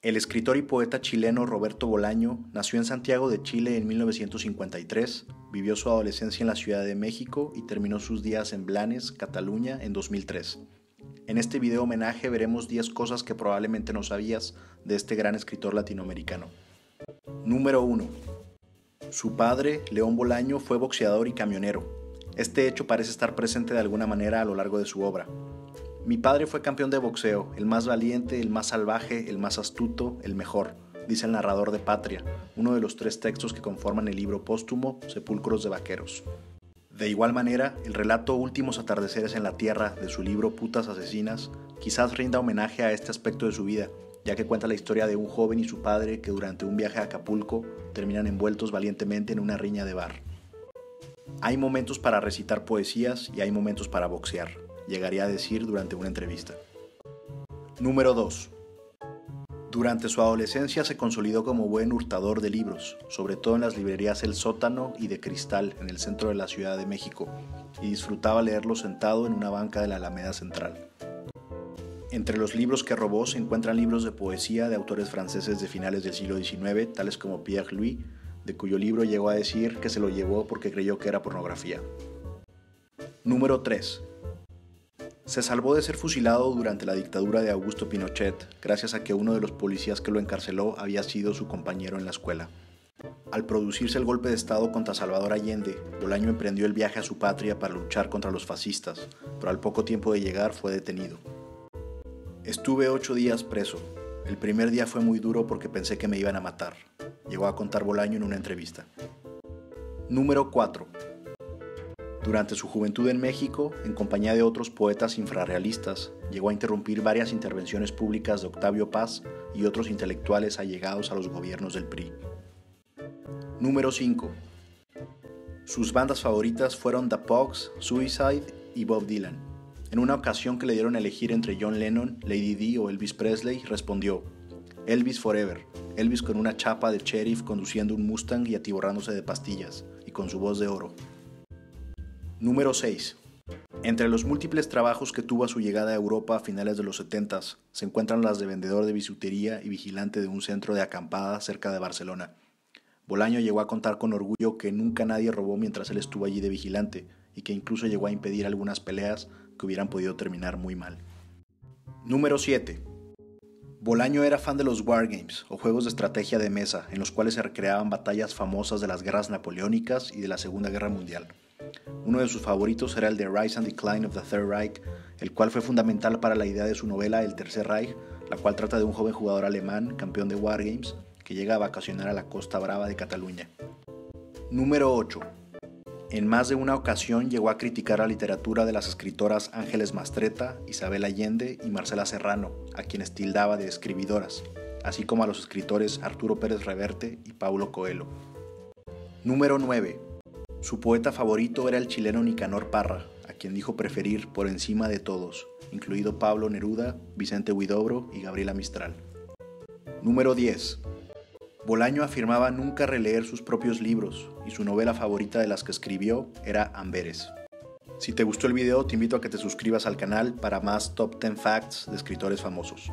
El escritor y poeta chileno Roberto Bolaño nació en Santiago de Chile en 1953, vivió su adolescencia en la Ciudad de México y terminó sus días en Blanes, Cataluña, en 2003. En este video homenaje veremos 10 cosas que probablemente no sabías de este gran escritor latinoamericano. Número 1. Su padre, León Bolaño, fue boxeador y camionero. Este hecho parece estar presente de alguna manera a lo largo de su obra. Mi padre fue campeón de boxeo, el más valiente, el más salvaje, el más astuto, el mejor, dice el narrador de Patria, uno de los 3 textos que conforman el libro póstumo Sepulcros de Vaqueros. De igual manera, el relato Últimos atardeceres en la tierra de su libro Putas Asesinas quizás rinda homenaje a este aspecto de su vida, ya que cuenta la historia de un joven y su padre que durante un viaje a Acapulco terminan envueltos valientemente en una riña de bar. Hay momentos para recitar poesías y hay momentos para boxear, llegaría a decir durante una entrevista. Número 2. Durante su adolescencia se consolidó como buen hurtador de libros, sobre todo en las librerías El Sótano y De Cristal, en el centro de la Ciudad de México, y disfrutaba leerlos sentado en una banca de la Alameda Central. Entre los libros que robó se encuentran libros de poesía de autores franceses de finales del siglo XIX, tales como Pierre Louÿs, de cuyo libro llegó a decir que se lo llevó porque creyó que era pornografía. Número 3. Se salvó de ser fusilado durante la dictadura de Augusto Pinochet, gracias a que uno de los policías que lo encarceló había sido su compañero en la escuela. Al producirse el golpe de Estado contra Salvador Allende, Bolaño emprendió el viaje a su patria para luchar contra los fascistas, pero al poco tiempo de llegar fue detenido. Estuve 8 días preso. El primer día fue muy duro porque pensé que me iban a matar, llegó a contar Bolaño en una entrevista. Número 4. Durante su juventud en México, en compañía de otros poetas infrarrealistas, llegó a interrumpir varias intervenciones públicas de Octavio Paz y otros intelectuales allegados a los gobiernos del PRI. Número 5. Sus bandas favoritas fueron The Pogues, Suicide y Bob Dylan. En una ocasión que le dieron a elegir entre John Lennon, Lady Di o Elvis Presley, respondió: Elvis forever, Elvis con una chapa de sheriff conduciendo un Mustang y atiborrándose de pastillas, y con su voz de oro. Número 6. Entre los múltiples trabajos que tuvo a su llegada a Europa a finales de los 70s, se encuentran las de vendedor de bisutería y vigilante de un centro de acampada cerca de Barcelona. Bolaño llegó a contar con orgullo que nunca nadie robó mientras él estuvo allí de vigilante, y que incluso llegó a impedir algunas peleas que hubieran podido terminar muy mal. Número 7. Bolaño era fan de los wargames, o juegos de estrategia de mesa, en los cuales se recreaban batallas famosas de las guerras napoleónicas y de la Segunda Guerra Mundial. Uno de sus favoritos era el de Rise and Decline of the Third Reich, el cual fue fundamental para la idea de su novela El Tercer Reich, la cual trata de un joven jugador alemán, campeón de Wargames, que llega a vacacionar a la Costa Brava de Cataluña. Número 8. En más de una ocasión llegó a criticar la literatura de las escritoras Ángeles Mastretta, Isabel Allende y Marcela Serrano, a quienes tildaba de escribidoras, así como a los escritores Arturo Pérez Reverte y Paulo Coelho. Número 9. Su poeta favorito era el chileno Nicanor Parra, a quien dijo preferir por encima de todos, incluido Pablo Neruda, Vicente Huidobro y Gabriela Mistral. Número 10. Bolaño afirmaba nunca releer sus propios libros, y su novela favorita de las que escribió era Amberes. Si te gustó el video, te invito a que te suscribas al canal para más Top 10 Facts de escritores famosos.